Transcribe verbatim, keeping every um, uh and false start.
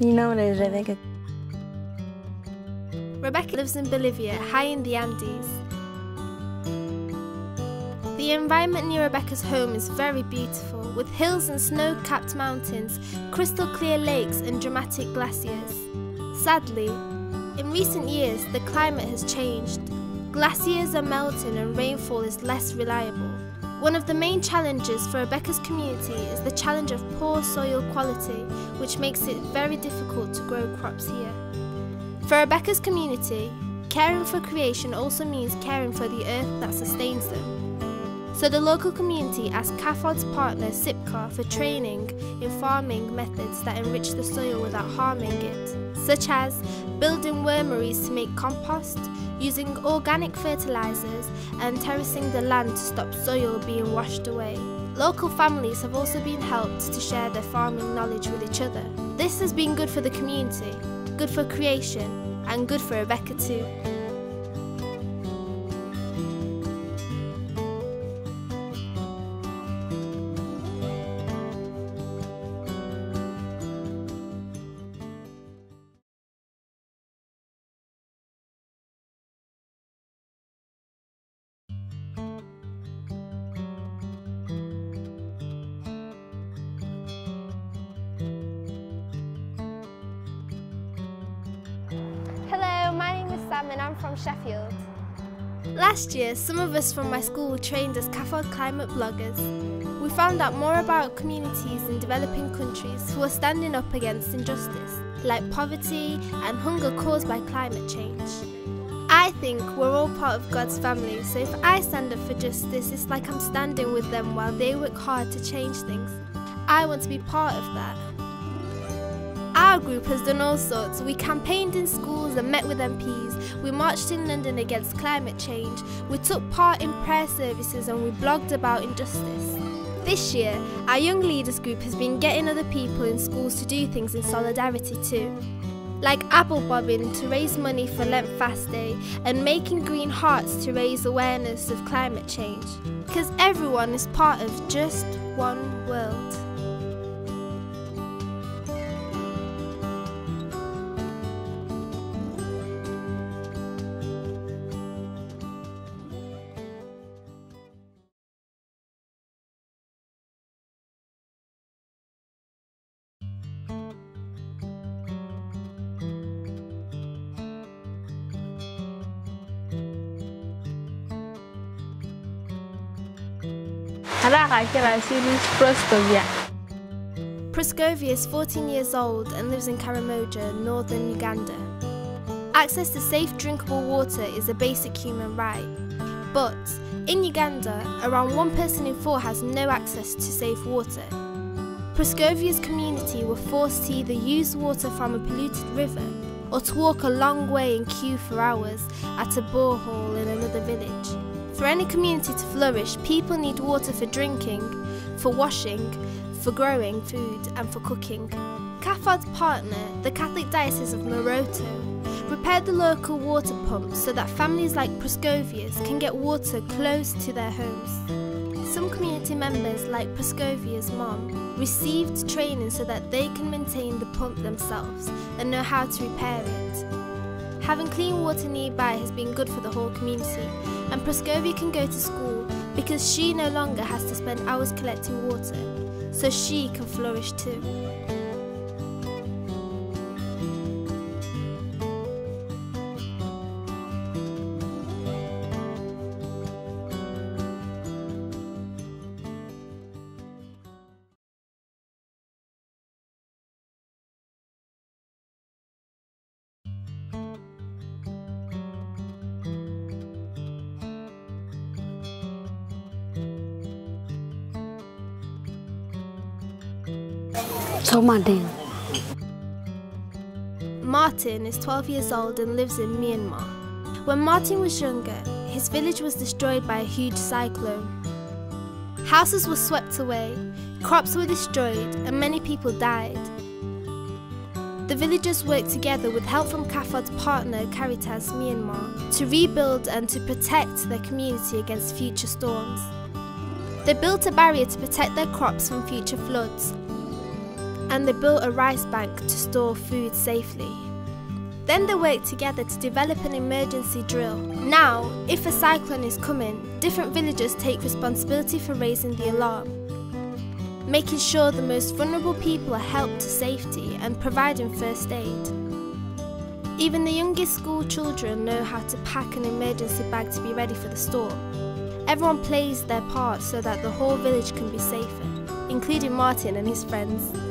Mi nombre es Rebecca. Rebecca lives in Bolivia, high in the Andes. The environment near Rebecca's home is very beautiful, with hills and snow-capped mountains, crystal-clear lakes and dramatic glaciers. Sadly, in recent years the climate has changed. Glaciers are melting and rainfall is less reliable. One of the main challenges for Rebecca's community is the challenge of poor soil quality, which makes it very difficult to grow crops here. For Rebecca's community, caring for creation also means caring for the earth that sustains them. So the local community asked CAFOD's partner SIPCA for training in farming methods that enrich the soil without harming it, such as building wormeries to make compost, using organic fertilisers and terracing the land to stop soil being washed away. Local families have also been helped to share their farming knowledge with each other. This has been good for the community, good for creation, and good for Rebecca too. And I'm from Sheffield. Last year, some of us from my school trained as CAFOD climate bloggers. We found out more about communities in developing countries who are standing up against injustice, like poverty and hunger caused by climate change. I think we're all part of God's family, so if I stand up for justice, it's like I'm standing with them while they work hard to change things. I want to be part of that. Our group has done all sorts. We campaigned in schools and met with M Ps. We marched in London against climate change. We took part in prayer services and we blogged about injustice. This year, our young leaders group has been getting other people in schools to do things in solidarity too. Like apple bobbing to raise money for Lent Fast Day and making green hearts to raise awareness of climate change. Because everyone is part of just one world. Proscovia. Proscovia is fourteen years old and lives in Karamoja, northern Uganda. Access to safe drinkable water is a basic human right. But in Uganda, around one person in four has no access to safe water. Proscovia's community were forced to either use water from a polluted river or to walk a long way and queue for hours at a borehole in another village. For any community to flourish, people need water for drinking, for washing, for growing food and for cooking. CAFOD's partner, the Catholic Diocese of Moroto, repaired the local water pumps so that families like Proscovia's can get water close to their homes. Some community members, like Proscovia's mom, received training so that they can maintain the pump themselves and know how to repair it. Having clean water nearby has been good for the whole community, and Proscovia can go to school because she no longer has to spend hours collecting water, so she can flourish too. So Martin. Martin is twelve years old and lives in Myanmar. When Martin was younger, his village was destroyed by a huge cyclone. Houses were swept away, crops were destroyed, and many people died. The villagers worked together with help from CAFOD's partner Caritas Myanmar to rebuild and to protect their community against future storms. They built a barrier to protect their crops from future floods. and they built a rice bank to store food safely. Then they worked together to develop an emergency drill. Now, if a cyclone is coming, different villagers take responsibility for raising the alarm, making sure the most vulnerable people are helped to safety and providing first aid. Even the youngest school children know how to pack an emergency bag to be ready for the storm. Everyone plays their part so that the whole village can be safer, including Martin and his friends.